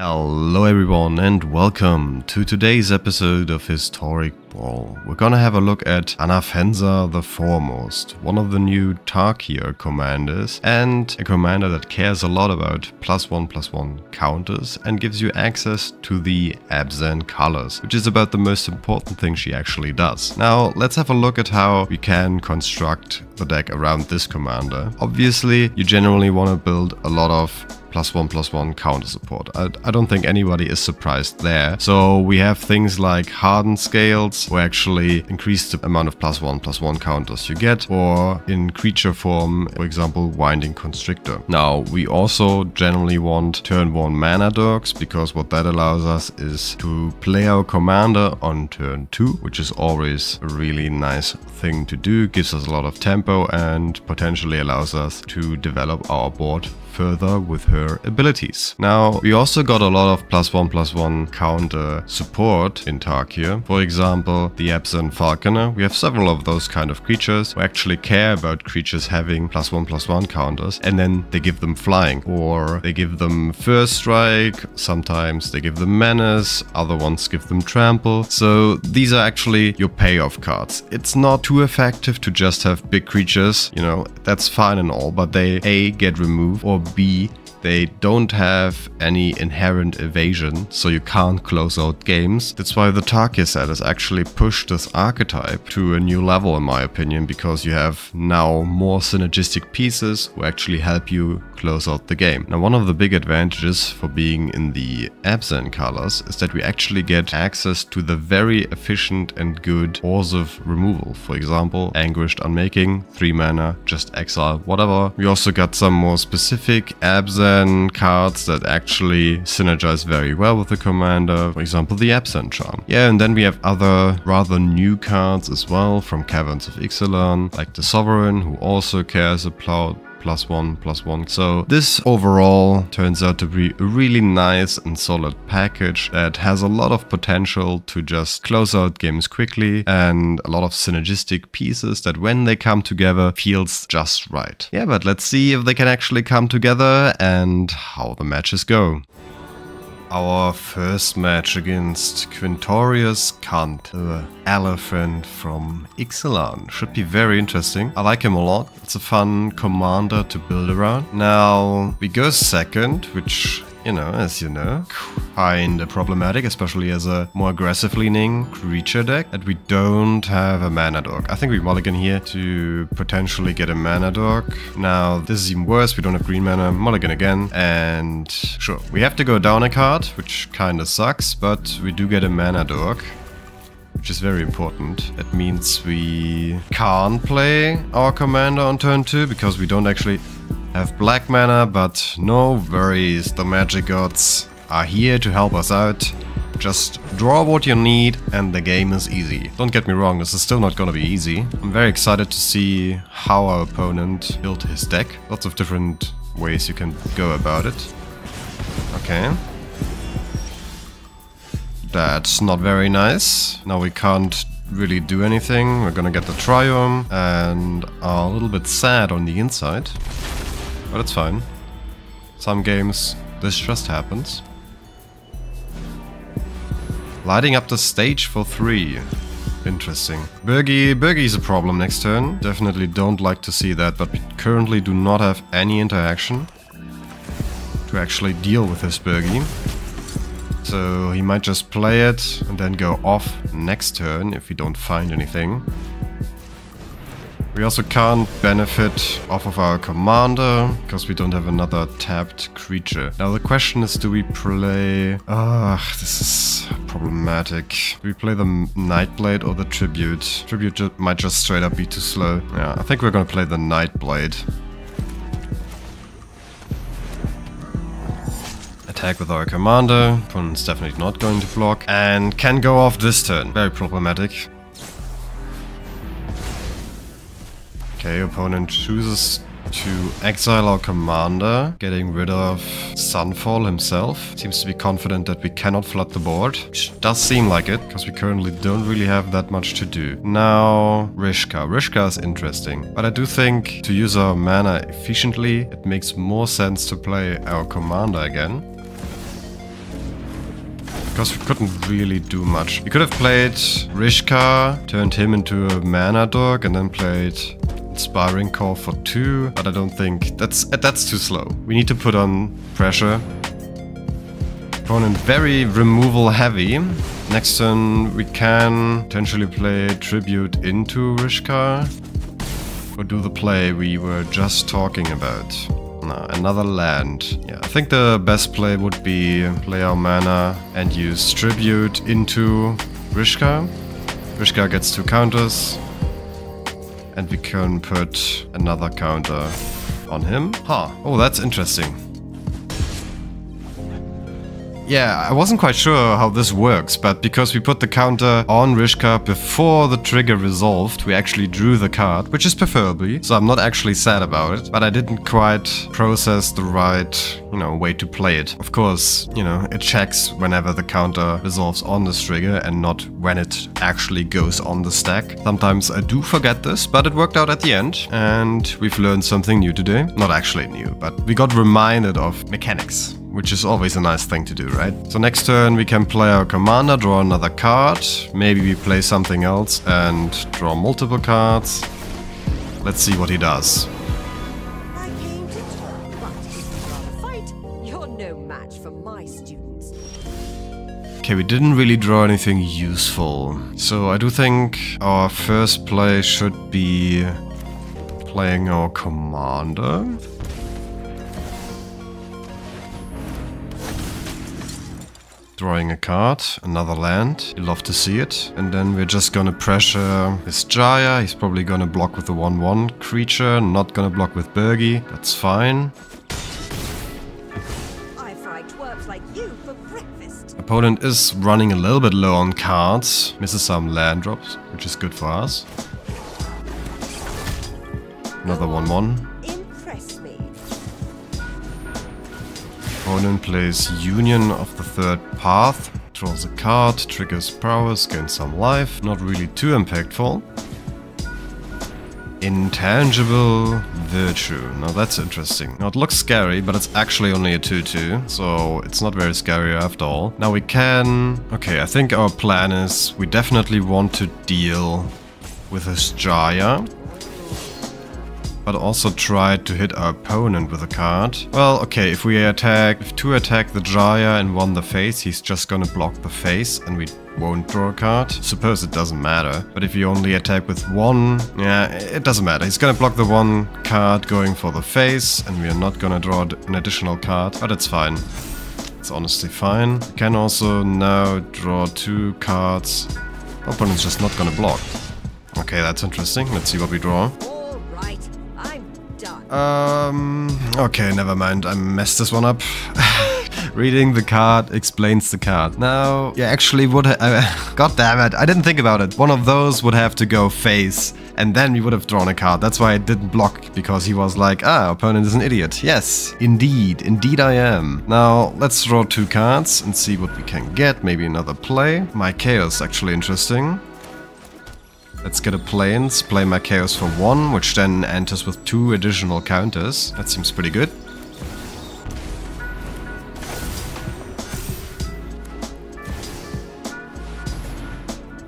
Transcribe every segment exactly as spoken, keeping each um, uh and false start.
Hello everyone and welcome to today's episode of Historic Brawl. We're gonna have a look at Anafenza the Foremost, one of the new Tarkir commanders and a commander that cares a lot about plus one plus one counters and gives you access to the Abzan colors, which is about the most important thing she actually does. Now let's have a look at how we can construct the deck around this commander. Obviously you generally want to build a lot of plus one plus one counter support. I, I don't think anybody is surprised there. So we have things like Hardened Scales, who actually increase the amount of plus one plus one counters you get, or in creature form, for example, Winding Constrictor. Now we also generally want turn one mana dogs, because what that allows us is to play our commander on turn two, which is always a really nice thing to do. It gives us a lot of tempo and potentially allows us to develop our board further with her abilities. Now we also got a lot of plus one plus one counter support in Tarkir. For example, the Abzan Falconer. We have several of those kind of creatures who actually care about creatures having plus one plus one counters, and then they give them flying, or they give them first strike. Sometimes they give them menace. Other ones give them trample. So these are actually your payoff cards. It's not too effective to just have big creatures. You know, that's fine and all, but they A, get removed, or B, they don't have any inherent evasion, so you can't close out games. That's why the Tarkir set has actually pushed this archetype to a new level, in my opinion, because you have now more synergistic pieces who actually help you close out the game. Now, one of the big advantages for being in the Abzan colors is that we actually get access to the very efficient and good cause of removal. For example, Anguished Unmaking, three mana, just exile, whatever. We also got some more specific Abzan cards that actually synergize very well with the commander, for example the Abzan Charm. Yeah, and then we have other rather new cards as well from Caverns of Ixalan, like the Sovereign, who also cares about plus one plus one. So this overall turns out to be a really nice and solid package that has a lot of potential to just close out games quickly, and a lot of synergistic pieces that when they come together feels just right. Yeah, but let's see if they can actually come together and how the matches go. Our first match against Quintorius Kant, the elephant from Ixalan. Should be very interesting. I like him a lot. It's a fun commander to build around. Now we go second, which, you know, as you know, kinda problematic, especially as a more aggressive leaning creature deck, that we don't have a mana dog. I think we mulligan here to potentially get a mana dog. Now this is even worse, we don't have green mana, mulligan again, and sure, we have to go down a card, which kinda sucks, but we do get a mana dog, which is very important. That means we can't play our commander on turn two, because we don't actually have black mana, but no worries, the magic gods are here to help us out. Just draw what you need and the game is easy. Don't get me wrong, this is still not gonna be easy. I'm very excited to see how our opponent built his deck. Lots of different ways you can go about it. Okay. That's not very nice. Now we can't really do anything. We're gonna get the Triumph and are a little bit sad on the inside. But it's fine. Some games, this just happens. Lighting up the stage for three. Interesting. Birgi, Birgi is a problem next turn. Definitely don't like to see that, but we currently do not have any interaction to actually deal with this Birgi. So he might just play it and then go off next turn if we don't find anything. We also can't benefit off of our commander, because we don't have another tapped creature. Now the question is, do we play... Ugh, this is problematic. Do we play the Nightblade or the Tribute? Tribute ju might just straight up be too slow. Yeah, I think we're gonna play the Nightblade. Attack with our commander. Opponent's definitely not going to block. And can go off this turn. Very problematic. Okay, opponent chooses to exile our commander, getting rid of Sunfall himself. Seems to be confident that we cannot flood the board, which does seem like it, because we currently don't really have that much to do. Now, Rishkar. Rishkar is interesting, but I do think to use our mana efficiently, it makes more sense to play our commander again. because we couldn't really do much. We could have played Rishkar, turned him into a mana dog, and then played Inspiring Call for two, but I don't think that's that's too slow. We need to put on pressure. Opponent very removal heavy. Next turn we can potentially play Tribute into Rishkar. Or do the play we were just talking about. No, another land. Yeah, I think the best play would be play our mana and use Tribute into Rishkar. Rishkar gets two counters. And we can put another counter on him. Huh. Oh, that's interesting. Yeah, I wasn't quite sure how this works, but because we put the counter on Rishkar before the trigger resolved, we actually drew the card, which is preferably, so I'm not actually sad about it, but I didn't quite process the right, you know, way to play it. Of course, you know, it checks whenever the counter resolves on this trigger and not when it actually goes on the stack. Sometimes I do forget this, but it worked out at the end, and we've learned something new today. Not actually new, but we got reminded of mechanics, which is always a nice thing to do, right? So next turn we can play our commander, draw another card, maybe we play something else and draw multiple cards. Let's see what he does. I came to talk, but if you want to fight, you're no match for my students. Okay, we didn't really draw anything useful. So I do think our first play should be playing our commander. Drawing a card, another land, you love to see it. And then we're just gonna pressure this Jaya, he's probably gonna block with the one one creature, not gonna block with Birgi, that's fine. I fry twerps like you for breakfast. Opponent is running a little bit low on cards, misses some land drops, which is good for us. Another one one. Opponent plays Union of the Third Path, draws a card, triggers prowess, gains some life, not really too impactful. Intangible Virtue, now that's interesting. Now it looks scary, but it's actually only a two two, so it's not very scary after all. Now we can... Okay, I think our plan is we definitely want to deal with this Jaya, but also try to hit our opponent with a card. Well, okay, if we attack, if two attack the Jaya and one the face, he's just gonna block the face and we won't draw a card. Suppose it doesn't matter. But if you only attack with one, yeah, it doesn't matter. He's gonna block the one card going for the face and we are not gonna draw an additional card, but it's fine. It's honestly fine. We can also now draw two cards. Our opponent's just not gonna block. Okay, that's interesting. Let's see what we draw. Um, okay, never mind. I messed this one up. Reading the card explains the card. Now, yeah, actually would ha uh, God damn it, I didn't think about it. One of those would have to go face, and then we would have drawn a card. That's why I didn't block, because he was like, ah, opponent is an idiot. Yes, indeed, indeed I am. Now, let's draw two cards and see what we can get. Maybe another play. My chaos, actually interesting. Let's get a plains, play my chaos for one, which then enters with two additional counters. That seems pretty good.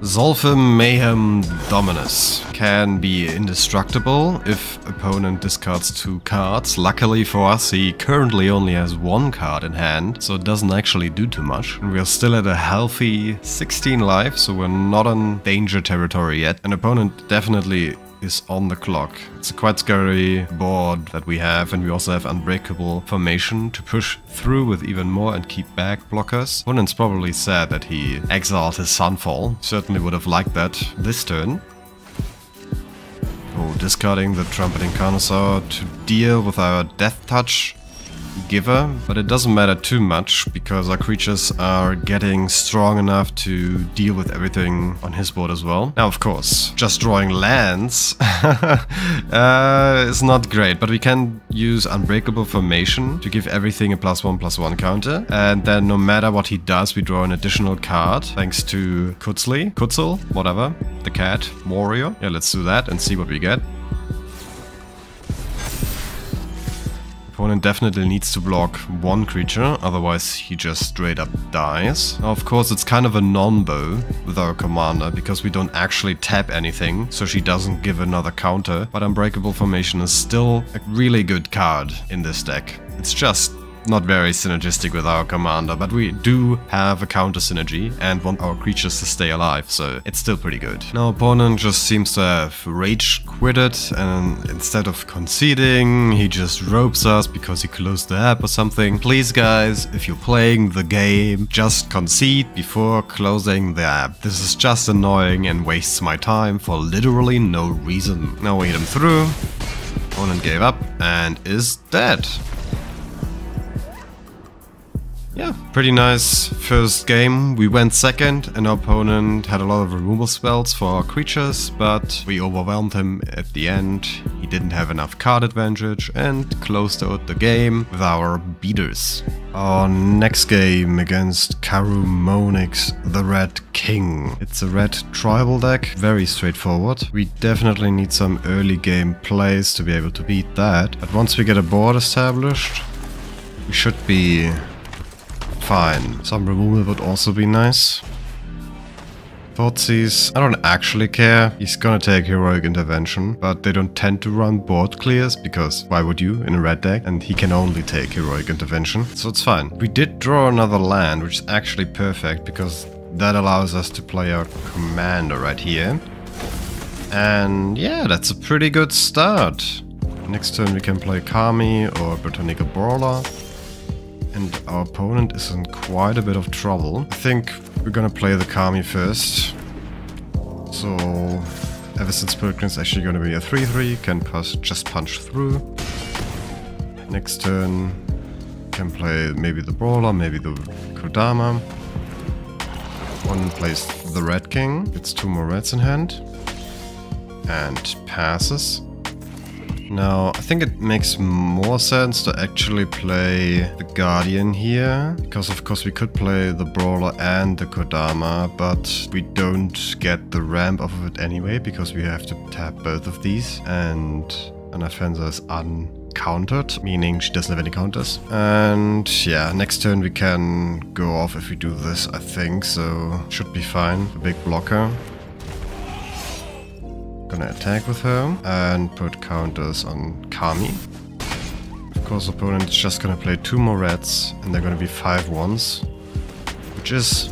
Zolfim Mayhem Dominus can be indestructible if opponent discards two cards. Luckily for us, he currently only has one card in hand, so it doesn't actually do too much. And we are still at a healthy sixteen life, so we're not on danger territory yet. An opponent definitely is on the clock. It's a quite scary board that we have, and we also have Unbreakable Formation to push through with even more and keep back blockers. Opponent's probably sad that he exiled his Sunfall. Certainly would have liked that this turn. Oh, discarding the Trumpeting Carnosaur to deal with our Death Touch Giver, but it doesn't matter too much because our creatures are getting strong enough to deal with everything on his board as well. Now, of course, just drawing lands uh, is not great, but we can use Unbreakable Formation to give everything a plus one plus one counter, and then no matter what he does, we draw an additional card thanks to Kutzil, Kutzil, whatever, the cat warrior. Yeah, let's do that and see what we get. Opponent definitely needs to block one creature, otherwise he just straight up dies. Now, of course, it's kind of a non-bow with our commander, because we don't actually tap anything, so she doesn't give another counter, but Unbreakable Formation is still a really good card in this deck. It's just not very synergistic with our commander, but we do have a counter synergy and want our creatures to stay alive, so it's still pretty good. Now, opponent just seems to have rage quitted, and instead of conceding, he just ropes us because he closed the app or something. Please, guys, if you're playing the game, just concede before closing the app. This is just annoying and wastes my time for literally no reason. Now we hit him through. Opponent gave up and is dead. Yeah, pretty nice first game. We went second and our opponent had a lot of removal spells for our creatures, but we overwhelmed him at the end. He didn't have enough card advantage and closed out the game with our beaters. Our next game against Karumonix, the Red King. It's a red tribal deck, very straightforward. We definitely need some early game plays to be able to beat that. But once we get a board established, we should be fine. Some removal would also be nice. Thoughtseize, I don't actually care. He's gonna take Heroic Intervention, but they don't tend to run board clears, because why would you in a red deck? And he can only take Heroic Intervention, so it's fine. We did draw another land, which is actually perfect, because that allows us to play our commander right here. And yeah, that's a pretty good start. Next turn we can play Kami or Botanical Brawler. And our opponent is in quite a bit of trouble. I think we're gonna play the Kami first. So, ever since Pilgrim's actually gonna be a three three, can pass, just punch through. Next turn, can play maybe the Brawler, maybe the Kodama. One plays the Red King, gets two more reds in hand, and passes. Now, I think it makes more sense to actually play the Guardian here, because of course we could play the Brawler and the Kodama, but we don't get the ramp off of it anyway, because we have to tap both of these, and Anafenza is uncountered, meaning she doesn't have any counters. And yeah, next turn we can go off if we do this, I think, so should be fine. A big blocker. Gonna attack with her and put counters on Kami. Of course, opponent's just gonna play two more reds, and they're gonna be five ones, which is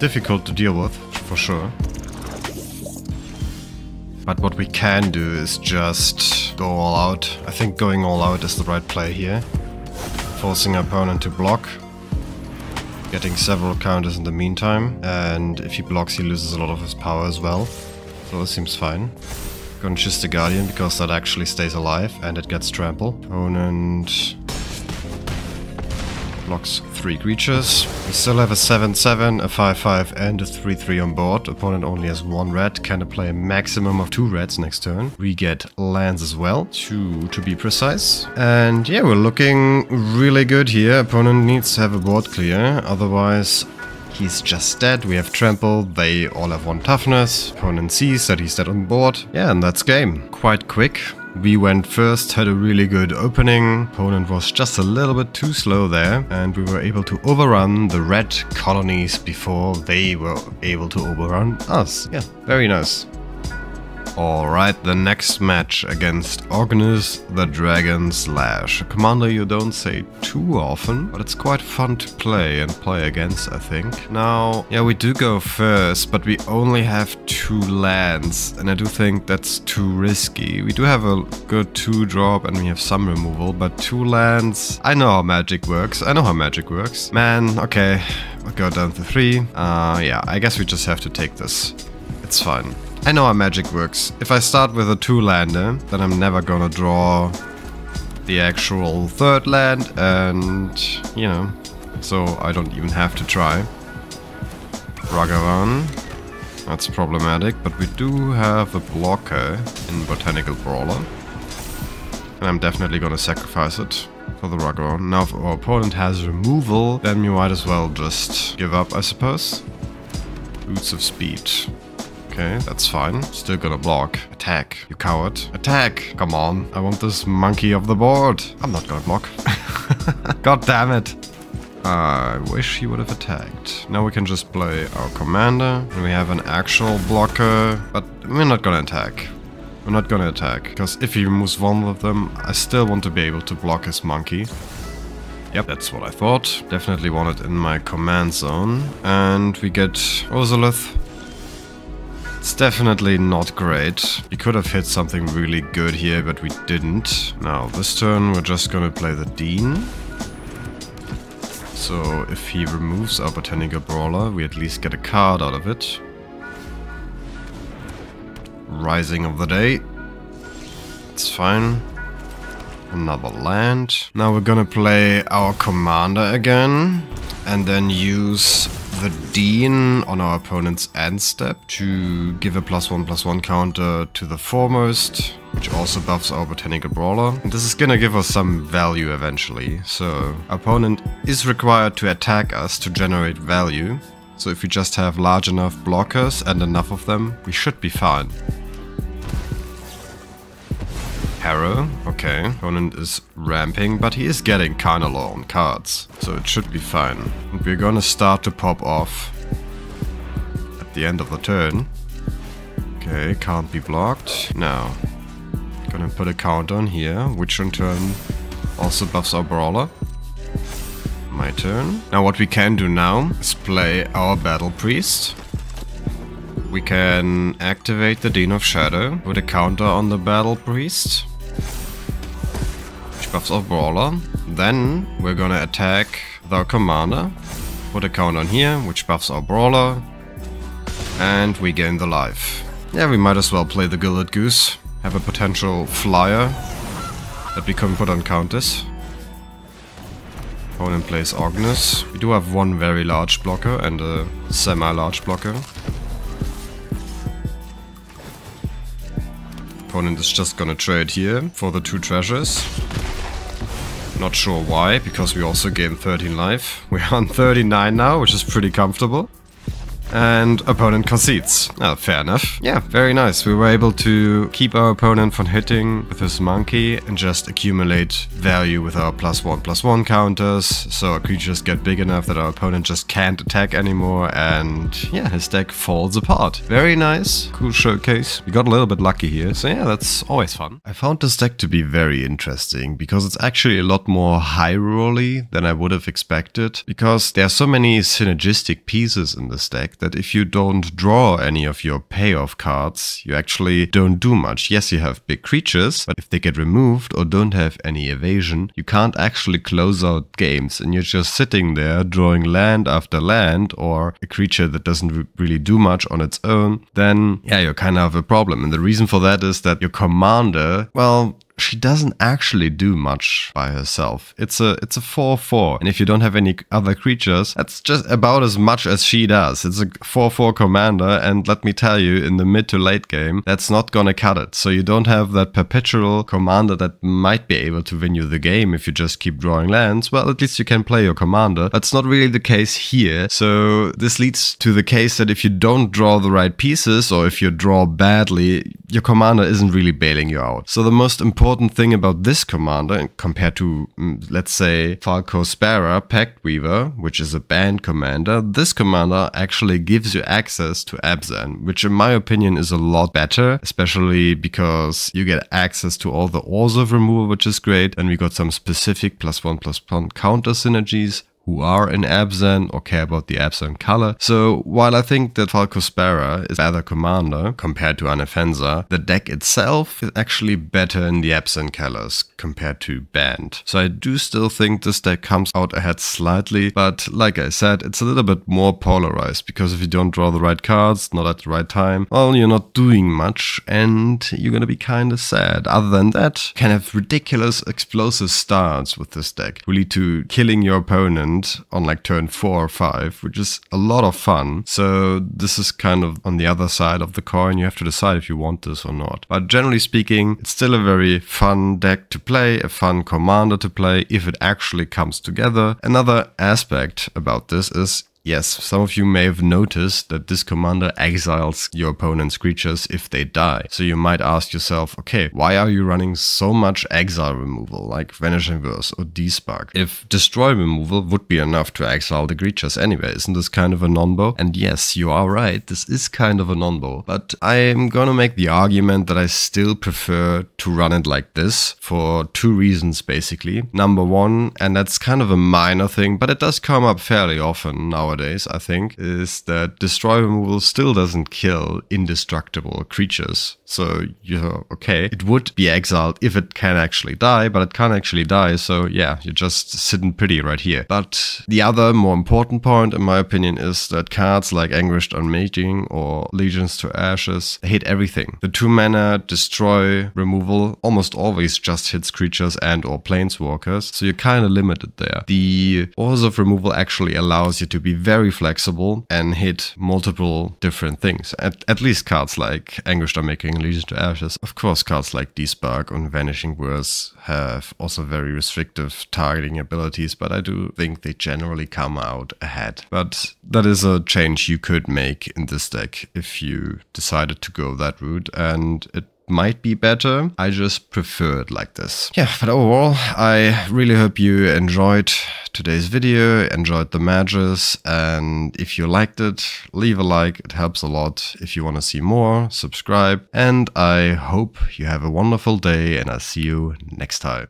difficult to deal with for sure. But what we can do is just go all out. I think going all out is the right play here, forcing our opponent to block, getting several counters in the meantime, and if he blocks, he loses a lot of his power as well. So this seems fine. Gonna choose the Guardian because that actually stays alive and it gets trampled. Opponent blocks three creatures. We still have a seven seven, a five five and a three three on board. Opponent only has one red, can play a maximum of two reds next turn. We get lands as well, two to be precise. And yeah, we're looking really good here. Opponent needs to have a board clear, otherwise he's just dead. We have trample, they all have one toughness. Opponent sees that he's dead on board. Yeah, and that's game. Quite quick. We went first, had a really good opening. Opponent was just a little bit too slow there, and we were able to overrun the red colonies before they were able to overrun us. Yeah, very nice. Alright, the next match against Ognis the Dragon's Lash. A commander you don't say too often, but it's quite fun to play and play against, I think. Now, yeah, we do go first, but we only have two lands, and I do think that's too risky. We do have a good two drop and we have some removal, but two lands... I know how magic works, I know how magic works. Man, okay, we'll go down to three. Uh, yeah, I guess we just have to take this. It's fine. I know how magic works. If I start with a two lander, then I'm never gonna draw the actual third land, and, you know, so I don't even have to try. Ragavan, that's problematic, but we do have a blocker in Botanical Brawler. And I'm definitely gonna sacrifice it for the Ragavan. Now if our opponent has removal, then we might as well just give up, I suppose. Boots of Speed. Okay, that's fine. Still gonna block. Attack, you coward. Attack! Come on. I want this monkey off the board. I'm not gonna block. God damn it. I wish he would have attacked. Now we can just play our commander. And we have an actual blocker. But we're not gonna attack. We're not gonna attack. Because if he removes one of them, I still want to be able to block his monkey. Yep, that's what I thought. Definitely want it in my command zone. And we get Ozolith. It's definitely not great. We could have hit something really good here, but we didn't. Now, this turn, we're just gonna play the Dean. So if he removes our Botanical Brawler, we at least get a card out of it. Rising of the Day. It's fine. Another land. Now we're gonna play our commander again. And then use the Dean on our opponent's end step to give a plus one plus one counter to the Foremost, which also buffs our Botanical Brawler. And this is gonna give us some value eventually. So our opponent is required to attack us to generate value. So if we just have large enough blockers and enough of them, we should be fine. Arrow, okay. Opponent is ramping, but he is getting kind of low on cards, so it should be fine. And we're gonna start to pop off at the end of the turn. Okay, can't be blocked. Now, gonna put a counter on here, which in turn also buffs our brawler. My turn. Now what we can do now is play our Battle Priest. We can activate the Dean of Shadow with a counter on the Battle Priest. Buffs our brawler. Then we're gonna attack our commander. Put a count on here, which buffs our brawler. And we gain the life. Yeah, we might as well play the Gilded Goose. Have a potential flyer that we can put on counters. Opponent plays Ognis. We do have one very large blocker and a semi-large blocker. Opponent is just gonna trade here for the two treasures. Not sure why, because we also gained thirteen life. We're on thirty-nine now, which is pretty comfortable. And opponent concedes. Ah, fair enough. Yeah, very nice. We were able to keep our opponent from hitting with his monkey and just accumulate value with our plus one plus one counters. So our creatures get big enough that our opponent just can't attack anymore, and yeah, his deck falls apart. Very nice. Cool showcase. We got a little bit lucky here, so yeah, that's always fun. I found this deck to be very interesting because it's actually a lot more high-roll-y than I would have expected, because there are so many synergistic pieces in this deck that if you don't draw any of your payoff cards, you actually don't do much. Yes, you have big creatures, but if they get removed or don't have any evasion, you can't actually close out games, and you're just sitting there drawing land after land or a creature that doesn't re really do much on its own. Then, yeah, you kind of have a problem. And the reason for that is that your commander, well, she doesn't actually do much by herself. It's a it's a four four, and if you don't have any other creatures, that's just about as much as she does. It's a four four commander, and let me tell you, in the mid to late game, that's not gonna cut it. So you don't have that perpetual commander that might be able to win you the game if you just keep drawing lands. Well, at least you can play your commander. That's not really the case here. So this leads to the case that if you don't draw the right pieces, or if you draw badly, your commander isn't really bailing you out. So the most important important thing about this commander compared to, let's say, Falco Sparrow, Pact Weaver, which is a banned commander, this commander actually gives you access to Abzan, which in my opinion is a lot better, especially because you get access to all the ores of removal, which is great, and we got some specific plus one plus one counter synergies who are in Abzan or care about the Abzan color. So while I think that Falco Sparrow is better commander compared to Anafenza, the deck itself is actually better in the Abzan colors compared to banned. So I do still think this deck comes out ahead slightly, but like I said, it's a little bit more polarized, because if you don't draw the right cards, not at the right time, well, you're not doing much and you're gonna be kinda sad. Other than that, you can have ridiculous explosive starts with this deck, who lead to killing your opponent on like turn four or five, which is a lot of fun. So this is kind of on the other side of the coin. You have to decide if you want this or not. But generally speaking, it's still a very fun deck to play, a fun commander to play if it actually comes together. Another aspect about this is Yes, some of you may have noticed that this commander exiles your opponent's creatures if they die. So you might ask yourself, okay, why are you running so much exile removal like Vanishing Verse or Despark? If destroy removal would be enough to exile the creatures anyway, isn't this kind of a non-bow? And yes, you are right, this is kind of a non-bow, but I'm gonna make the argument that I still prefer to run it like this for two reasons basically. Number one, and that's kind of a minor thing, but it does come up fairly often nowadays, I think, is that destroy removal still doesn't kill indestructible creatures. So, you know, okay, it would be exiled if it can actually die, but it can't actually die, so yeah, you're just sitting pretty right here. But the other more important point, in my opinion, is that cards like Anguished Unmaking or Legions to Ashes hit everything. The two-mana destroy removal almost always just hits creatures and or planeswalkers, so you're kind of limited there. The Authors of Removal actually allows you to be very very flexible and hit multiple different things. At, at least cards like Anguished Unmaking, Legion to Ashes. Of course, cards like Despark and Vanishing Verse have also very restrictive targeting abilities, but I do think they generally come out ahead. But that is a change you could make in this deck if you decided to go that route, and it might be better. I just prefer it like this. Yeah, but overall, I really hope you enjoyed today's video, enjoyed the matches, and if you liked it, leave a like, it helps a lot. If you want to see more, subscribe, and I hope you have a wonderful day, and I'll see you next time.